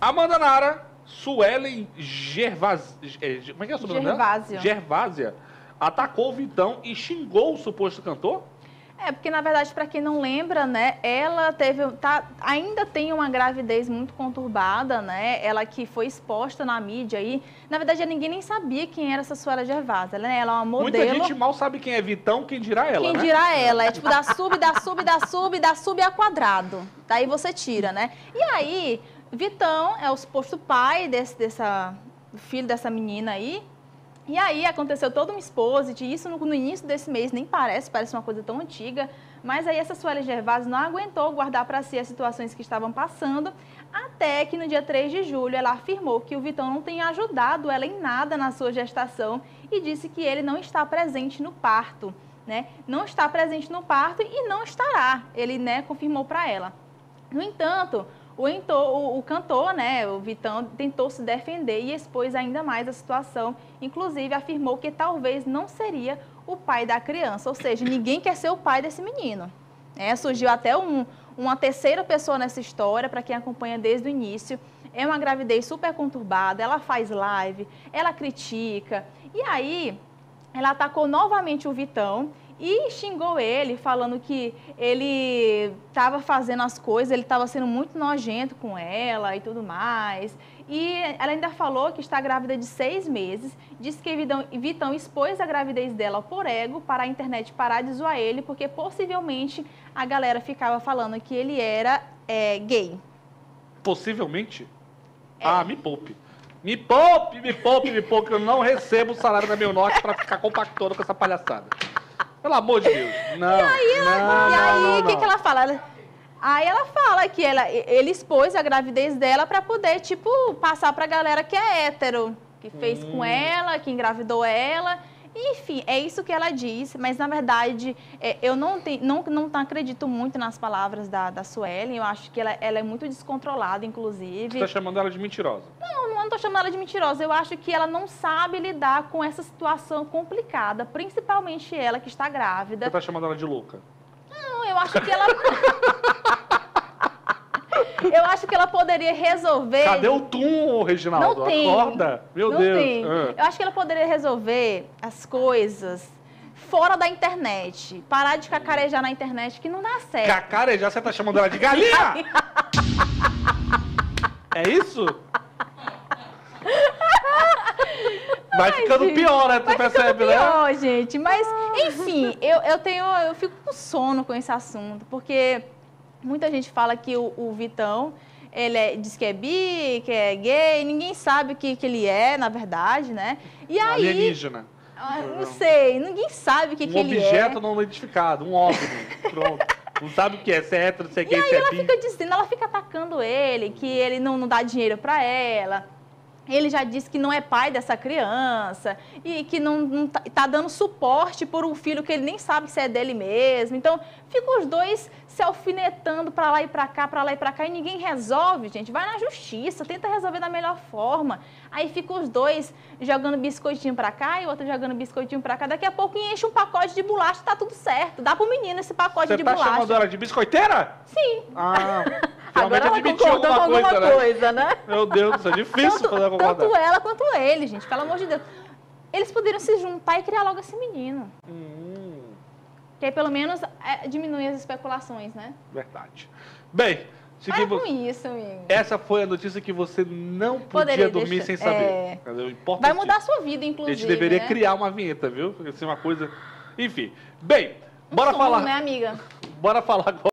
Amanda Nara, Suelen Gervasia, como é que é o sobrenome dela? Gervasia. Atacou o Vitão e xingou o suposto cantor? É, porque na verdade, para quem não lembra, né, ela teve, ainda tem uma gravidez muito conturbada, né, ela que foi exposta na mídia aí. Na verdade, ninguém nem sabia quem era essa Suelen Gervasia, né, ela é uma modelo. Muita gente mal sabe quem é Vitão, quem dirá ela, quem dirá ela, é tipo dá sub a quadrado, daí você tira, né. E aí, Vitão é o suposto pai filho dessa menina aí. E aí aconteceu todo um exposit, isso no início desse mês, nem parece uma coisa tão antiga, mas aí essa Suelen Gervasia não aguentou guardar para si as situações que estavam passando, até que no dia 3 de julho ela afirmou que o Vitão não tem ajudado ela em nada na sua gestação e disse que ele não está presente no parto, né? Não está presente no parto e não estará, ele, né, confirmou para ela. No entanto, o cantor, né, o Vitão, tentou se defender e expôs ainda mais a situação. Inclusive, afirmou que talvez não seria o pai da criança. Ou seja, ninguém quer ser o pai desse menino. É, surgiu até uma terceira pessoa nessa história, para quem acompanha desde o início. É uma gravidez super conturbada, ela faz live, ela critica. E aí, ela atacou novamente o Vitão e xingou ele, falando que ele estava fazendo as coisas, ele estava sendo muito nojento com ela e tudo mais. E ela ainda falou que está grávida de 6 meses, disse que Vitão expôs a gravidez dela por ego para a internet parar de zoar ele, porque possivelmente a galera ficava falando que ele era gay. Possivelmente? É. Ah, me poupe. Me poupe, me poupe, me poupe, eu não recebo o salário da Meio Norte para ficar compactando com essa palhaçada. Pelo amor de Deus, não. E aí, o que ela fala? Aí ela fala que ele expôs a gravidez dela para poder, tipo, passar pra galera que é hétero, que fez com ela, que engravidou ela. Enfim, é isso que ela diz, mas na verdade, eu não acredito muito nas palavras da Suelen, eu acho que ela é muito descontrolada, inclusive. Você tá chamando ela de mentirosa? Não tô chamando ela de mentirosa, eu acho que ela não sabe lidar com essa situação complicada, principalmente ela que está grávida. Você tá chamando ela de louca? Não, eu acho que ela... Eu acho que ela poderia resolver... Cadê o tom, Reginaldo? Não tem. Acorda? Meu Deus. Eu acho que ela poderia resolver as coisas fora da internet. Parar de cacarejar na internet, que não dá certo. Cacarejar? Você tá chamando ela de galinha? É isso? Vai ficando pior, né? Tu percebe, né? Pior, gente. Mas, enfim, eu fico com sono com esse assunto, porque... Muita gente fala que o Vitão, ele diz que é bi, que é gay, ninguém sabe o que ele é, na verdade, né? E aí... Alienígena. Não sei, ninguém sabe o que ele é. Um objeto não identificado, um óbvio, pronto. Não sabe o que é, se é hétero, se é gay, se é bi. E aí ela fica dizendo, ela fica atacando ele, que ele não dá dinheiro pra ela. Ele já disse que não é pai dessa criança e que não tá dando suporte por um filho que ele nem sabe se é dele mesmo. Então, ficam os dois se alfinetando para lá e para cá, e ninguém resolve, gente. Vai na justiça, tenta resolver da melhor forma. Aí ficam os dois jogando biscoitinho para cá e o outro jogando biscoitinho para cá. Daqui a pouco enche um pacote de bolacha, tá tudo certo. Dá pro menino esse pacote de bolacha. Você tá chamando ela de biscoiteira? Sim. Ah... Agora ela concordou com alguma coisa, né? Meu Deus, isso é difícil fazer alguma coisa. Tanto ela quanto ele, gente, pelo amor de Deus. Eles poderiam se juntar e criar logo esse menino. Que aí, pelo menos, diminui as especulações, né? Verdade. Bem, seguimos... Para com isso, amigo. Essa foi a notícia que você não podia dormir sem saber. É... Vai mudar a sua vida, inclusive. A gente deveria criar uma vinheta, viu? Assim, uma coisa... Enfim. Bem, bora falar... né, amiga? Bora falar agora.